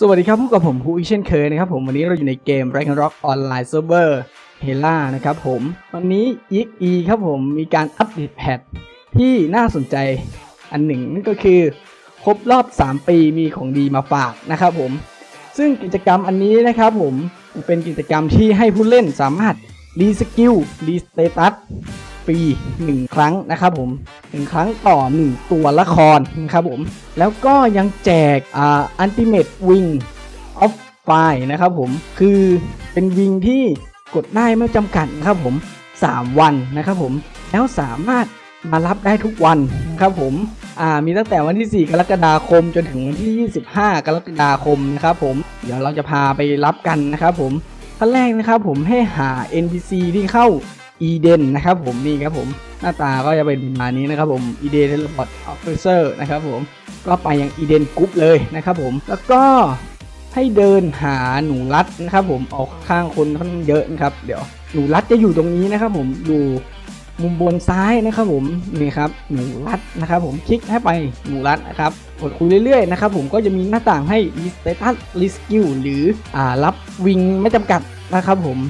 สวัสดีครับพบกับผมภูอีกเช่นเคยนะครับผมวันนี้เราอยู่ในเกม Ragnarok Online Server Hella นะครับผมวันนี้ XE ครับผมมีการอัปเดตแพทที่น่าสนใจอันหนึ่งนั่นก็คือครบรอบ3ปีมีของดีมาฝากนะครับผมซึ่งกิจกรรมอันนี้นะครับผมเป็นกิจกรรมที่ให้ผู้เล่นสามารถรีสกิลรีสเตตัสฟรี1ครั้งนะครับผม1ครั้งต่อ1ตัวละครนะครับผมแล้วก็ยังแจกอัลติเมทวิงออฟไฟนะครับผมคือเป็นวิงที่กดได้ไม่จำกัดนะครับผม3วันนะครับผมแล้วสามารถมารับได้ทุกวันครับผมมีตั้งแต่วันที่4กรกฎาคมจนถึงวันที่25กรกฎาคมนะครับผมเดี๋ยวเราจะพาไปรับกันนะครับผมขั้นแรกนะครับผมให้หา NPC ที่เข้าอีเดนนะครับผมนี่ครับผมหน้าตาก็จะเป็นประมาณนี้นะครับผมอีเดนเทเลพอร์ตออฟฟิเซอร์นะครับผมก็ไปยังอีเดนกรุ๊ปเลยนะครับผมแล้วก็ให้เดินหาหนูรัดนะครับผมออกข้างคนค่อนข้างเยอะนะครับเดี๋ยวหนูรัดจะอยู่ตรงนี้นะครับผมอยู่มุมบนซ้ายนะครับผมนี่ครับหนูรัดนะครับผมคลิกให้ไปหนูรัดนะครับกดคุยเรื่อยๆนะครับผมก็จะมีหน้าต่างให้รีสเตตัสรีสกิลหรือรับวิงไม่จำกัดนะครับผม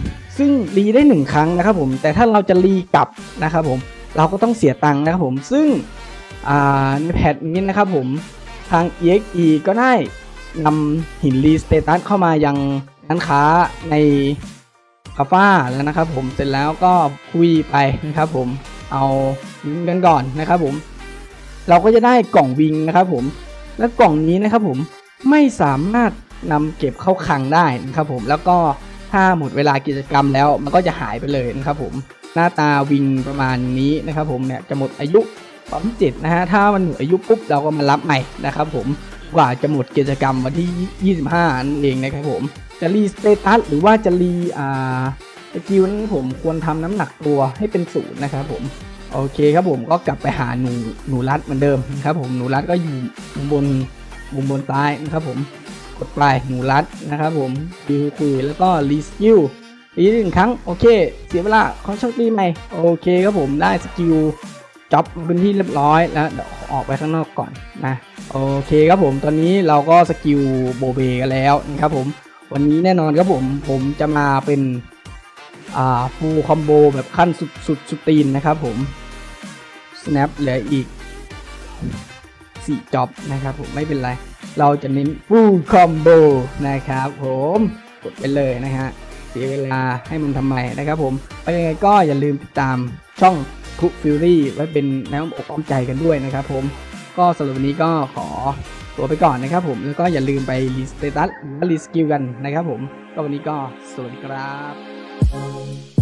ซึ่งรีได้1ครั้งนะครับผมแต่ถ้าเราจะรีกลับนะครับผมเราก็ต้องเสียตังค์นะครับผมซึ่งในแพทนี้นะครับผมทาง XE ก็ได้นำหินรีสเตตัสเข้ามายังร้านค้าในคาฟ้าแล้วนะครับผมเสร็จแล้วก็คุยไปนะครับผมเอาวิงกันก่อนนะครับผมเราก็จะได้กล่องวิงนะครับผมและกล่องนี้นะครับผมไม่สามารถนำเก็บเข้าคลังได้นะครับผมแล้วก็ถ้าหมดเวลากิจกรรมแล้วมันก็จะหายไปเลยนะครับผมหน้าตาวิงประมาณนี้นะครับผมเนี่ยจะหมดอายุ37นะฮะถ้ามันหมดอายุปุ๊บเราก็มารับใหม่นะครับผมกว่าจะหมดกิจกรรมวันที่25นั่นเองนะครับผมจะรีสเตตัสหรือว่าจะรีสกิลนั้นผมควรทำน้ำหนักตัวให้เป็นศูนย์นะครับผมโอเคครับผมก็กลับไปหาหนูรัดเหมือนเดิมนะครับผมหนูรัดก็อยู่มุมบนซ้ายนะครับผมกดไปหนูรัดนะครับผมคุยแล้วก็รีสกิลรีหนึ่งครั้งโอเคเสียเวลาขอโชคดีใหม่โอเคครับผมได้สกิลจ็อบเป็นที่เรียบร้อยแล้วเดี๋ยวออกไปข้างนอกก่อนนะโอเคครับผมตอนนี้เราก็สกิลโบเบกันแล้วนะครับผมวันนี้แน่นอนครับผมจะมาเป็นฟูลคอมโบแบบขั้นสุดตีนนะครับผม snap เหลืออีก4จ็อบนะครับผมไม่เป็นไรเราจะเน้นฟูลคอมโบนะครับผมกดไปเลยนะฮะเสียเวลาให้มันทำไมนะครับผมไปยังไงก็อย่าลืมติดตามช่องคุกฟิวรี่ไว้เป็นแนวอกอ้อมใจกันด้วยนะครับผมก็สำหรับวันนี้ก็ขอตัวไปก่อนนะครับผมแล้วก็อย่าลืมไปรีสเตตัสหรือรีสกิลกันนะครับผมก็วันนี้ก็สวัสดีครับ